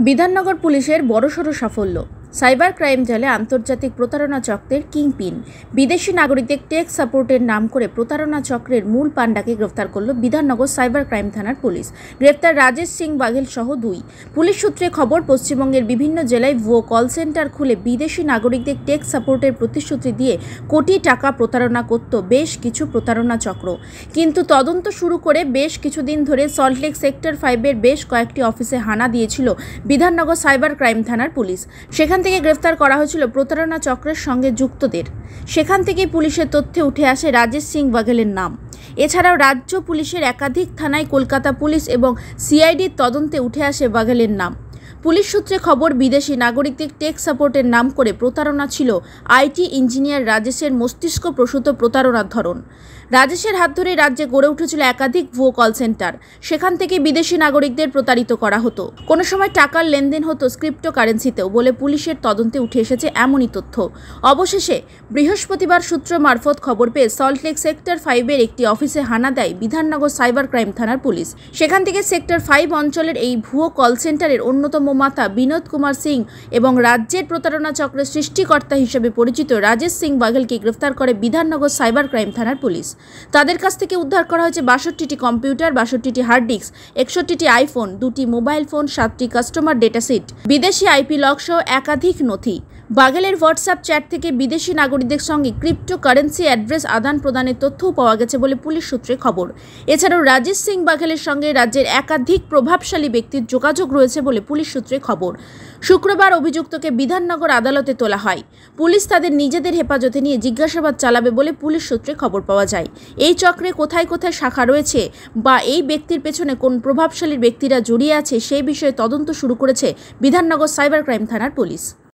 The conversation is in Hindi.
विधाननगर पुलिसेर बड़सड़ो साफल्य। साइबर क्राइम जाले आंतर्जातिक प्रतारणा चक्रेर किंगपिन विदेशी नागरिकदेर टेक सपोर्टेर नाम करे प्रतारणा चक्रेर मूल पांडाके ग्रेफ्तार करलो विधाननगर साइबर क्राइम थानार पुलिश। ग्रेफ्तार राजेश सिंह बाघेल सह दुई। पुलिस सूत्रे खबर, पश्चिमबंगेर विभिन्न जिलाय भुयो कल सेंटार खुले विदेशी नागरिकदेर टेक सपोर्टेर प्रतिश्रुति दिए कोटी टाका प्रतारणा करतो बेश किछु प्रतारणा चक्र। किन्तु तदन्त शुरू करे बेश किछुदिन धरे सल्टलेक सेक्टर 5 एर बेश कयेकटी अफिसे हाना दिएछिलो विधाननगर साइबर क्राइम थानार पुलिश। গ্রেফতার করা হয়েছিল প্রতারণা চক্রের সঙ্গে যুক্তদের। সেখান থেকে পুলিশের তথ্যে উঠে আসে রাজেশ সিং বাঘেলের নাম। এছাড়াও রাজ্য পুলিশের একাধিক থানায় কলকাতা পুলিশ এবং সিআইডির তদন্তে উঠে আসে বাঘেলের নাম। পুলিশ সূত্রে খবর, বিদেশি নাগরিকদের টেক সাপোর্টের নাম করে প্রতারণা ছিল আইটি ইঞ্জিনিয়ার রাজেশের মস্তিষ্ক প্রসূত প্রতারণার ধরন। রাজেশের হাত ধরে রাজ্যে গড়ে উঠেছিল একাধিক ভুয়ো কল সেন্টার। সেখান থেকে বিদেশি নাগরিকদের প্রতারিত করা হতো। কোনো সময় টাকার লেনদেন হতো ক্রিপ্টো কারেন্সিতেও বলে পুলিশের তদন্তে উঠে এসেছে এমনই তথ্য। অবশেষে বৃহস্পতিবার সূত্র মারফত খবর পেয়ে সল্টলেক সেক্টর 5 এর একটি অফিসে হানা দেয় বিধাননগর সাইবার ক্রাইম থানার পুলিশ। সেখান থেকে সেক্টর 5 অঞ্চলের এই ভুয়ো কল সেন্টারের অন্যতম माता बिनोद कुमार सिंह एवं राज्य प्रतारणा चक्र सृष्टिकर्ता हिसेबे परिचित राजेश सिंह बाघेल के ग्रेफ्तार करे विधाननगर साइबर क्राइम थानार पुलिस। तादेर काछ थेके उद्धार करा हयेछे 62टी कम्पिउटार, 62टी हार्ड डिस्क, 61टी आईफोन, 2टी मोबाइल फोन, 7टी कस्टमर डेटा सेट, विदेशी आईपी लग सह एकाधिक नथि। बाघेलेर व्हाट्सएप चैट थेके विदेशी नागरिकदेर संगे क्रिप्टो कारेंसि एड्रेस आदान प्रदानेर तथ्य पाओया गेछे बोले पुलिश सूत्रे खबर। एछाड़ाओ राजेश सिंह बाघेलेर संगे राज्येर एकाधिक प्रभावशाली ब्यक्तिर जोगाजोग रयेछे बोले पुलिश सूत्रे खबर। शुक्रवार अभियुक्तके विधाननगर आदालते तोला हय। पुलिश तादेर निजेदेर हेफाजते निये जिज्ञासाबाद चालाबे बोले पुलिश सूत्रे खबर पाओया जाय। एई चक्रे कोथाय कोथाय शाखा रयेछे बा एई ब्यक्तिर पेछने कोन प्रभावशाली ब्यक्तिरा जड़िये आछे सेई बिषये तदन्त शुरू करेछे विधाननगर साइबर क्राइम थानार पुलिश।